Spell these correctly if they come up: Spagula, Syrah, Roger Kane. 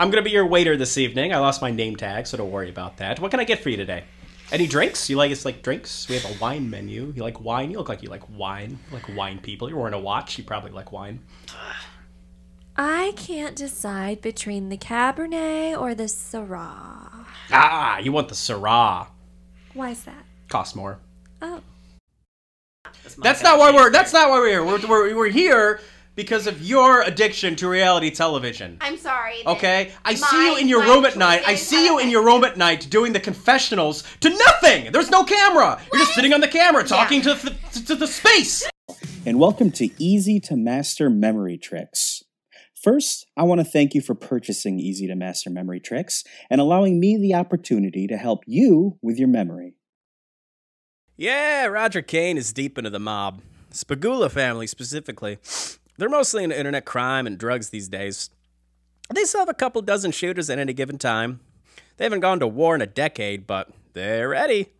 I'm going to be your waiter this evening. I lost my name tag, so don't worry about that. What can I get for you today? Any drinks? You like drinks? We have a wine menu. You like wine? You look like you like wine. You like wine people. You're wearing a watch. You probably like wine. I can't decide between the Cabernet or the Syrah. Ah, you want the Syrah. Why is that? Costs more. Oh. That's not why we're. That's not why we're here. We're here because of your addiction to reality television. I'm sorry. Okay. I see you in your room at night. I see you in your room at night doing the confessionals to nothing. There's no camera. You're just sitting on the camera talking to the space. And welcome to Easy to Master Memory Tricks. First, I want to thank you for purchasing Easy to Master Memory Tricks and allowing me the opportunity to help you with your memory. Yeah, Roger Kane is deep into the mob. Spagula family, specifically. They're mostly into internet crime and drugs these days. They still have a couple dozen shooters at any given time. They haven't gone to war in a decade, but they're ready.